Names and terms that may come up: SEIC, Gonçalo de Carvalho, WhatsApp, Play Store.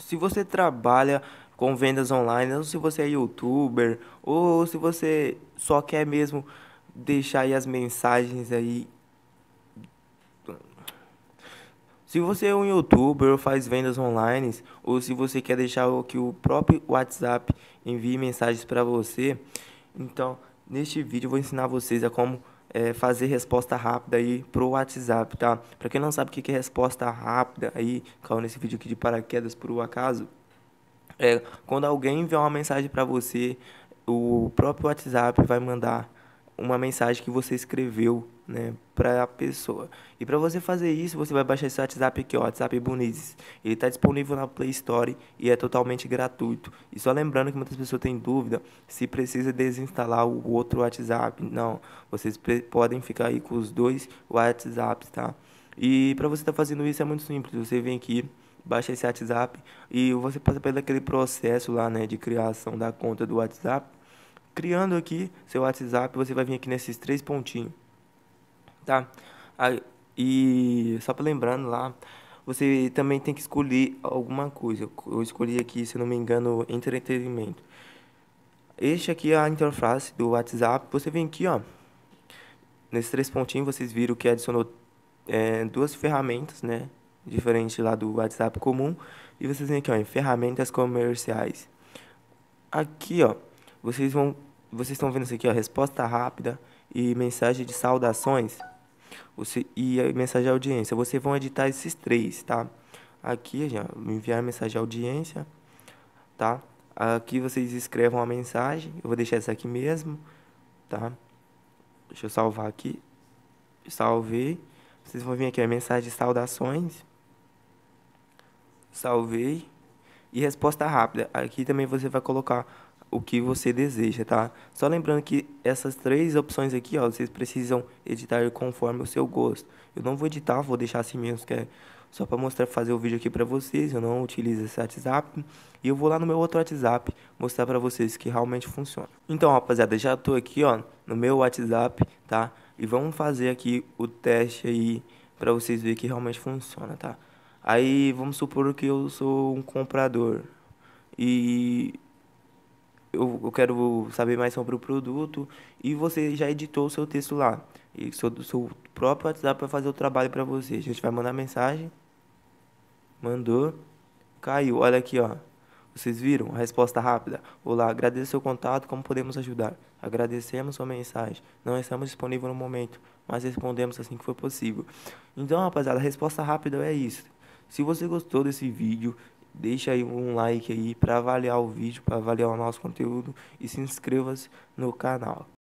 Se você trabalha com vendas online, ou se você é youtuber, ou se você só quer mesmo deixar aí as mensagens aí. Se você é um youtuber ou faz vendas online, ou se você quer deixar que o próprio WhatsApp envie mensagens para você, então neste vídeo eu vou ensinar vocês a como fazer resposta rápida aí pro WhatsApp, tá? Para quem não sabe o que é resposta rápida aí, caiu nesse vídeo aqui de paraquedas por acaso, quando alguém enviar uma mensagem para você, o próprio WhatsApp vai mandar uma mensagem que você escreveu, né, para a pessoa. E para você fazer isso, você vai baixar esse WhatsApp aqui, ó, WhatsApp Bonizes. Ele está disponível na Play Store e é totalmente gratuito. E só lembrando que muitas pessoas têm dúvida se precisa desinstalar o outro WhatsApp. Não, vocês podem ficar aí com os dois WhatsApps, tá? E para você estar fazendo isso é muito simples. Você vem aqui, baixa esse WhatsApp e você passa pelo aquele processo lá, né, de criação da conta do WhatsApp. Criando aqui seu WhatsApp, você vai vir aqui nesses três pontinhos, tá? Aí, e só para lembrando lá, você também tem que escolher alguma coisa. Eu escolhi aqui, se não me engano, entretenimento. Este aqui é a interface do WhatsApp. Você vem aqui, ó, nesses três pontinhos, vocês viram que adicionou duas ferramentas, né? Diferente lá do WhatsApp comum. E vocês vêm aqui, ó, em ferramentas comerciais. Aqui, ó. Vocês estão vendo isso aqui, ó, resposta rápida e mensagem de saudações e a mensagem de audiência. Vocês vão editar esses três, tá? Aqui, já, enviar mensagem de audiência, tá? Aqui vocês escrevam a mensagem, eu vou deixar essa aqui mesmo, tá? Deixa eu salvar aqui, salvei. Vocês vão vir aqui, a mensagem de saudações, salvei. E resposta rápida, aqui também você vai colocar o que você deseja, tá? Só lembrando que essas três opções aqui, ó, vocês precisam editar conforme o seu gosto. Eu não vou editar, vou deixar assim mesmo, que é só para mostrar, fazer o vídeo aqui para vocês. Eu não utilizo esse WhatsApp e eu vou lá no meu outro WhatsApp mostrar para vocês que realmente funciona. Então, rapaziada, já tô aqui, ó, no meu WhatsApp, tá? E vamos fazer aqui o teste aí para vocês verem que realmente funciona, tá? Aí, vamos supor que eu sou um comprador e eu quero saber mais sobre o produto e você já editou o seu texto lá. E seu próprio WhatsApp vai fazer o trabalho para você. A gente vai mandar mensagem. Mandou. Caiu. Olha aqui, ó. Vocês viram? A resposta rápida. Olá, agradeço seu contato. Como podemos ajudar? Agradecemos sua mensagem. Não estamos disponíveis no momento, mas respondemos assim que for possível. Então, rapaziada, a resposta rápida é isso. Se você gostou desse vídeo, deixa aí um like aí para avaliar o vídeo, para avaliar o nosso conteúdo e se inscreva-se no canal.